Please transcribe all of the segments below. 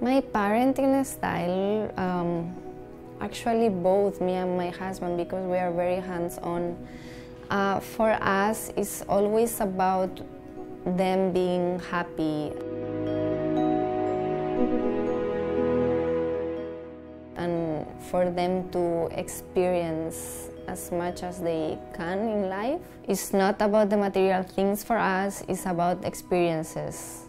My parenting style, actually both me and my husband, because we are very hands-on, for us it's always about them being happy. And for them to experience as much as they can in life. It's not about the material things for us, it's about experiences.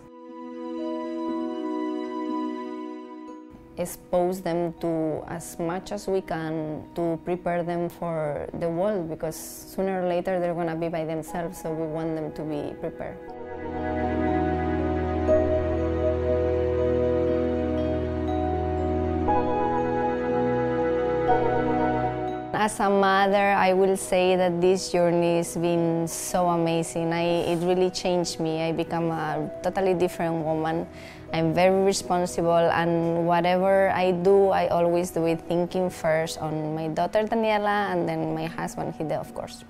Expose them to as much as we can to prepare them for the world, because sooner or later they're going to be by themselves, so we want them to be prepared. As a mother, I will say that this journey has been so amazing. It really changed me. I become a totally different woman. I'm very responsible, and whatever I do, I always do it thinking first on my daughter Daniela, and then my husband Hidde, of course.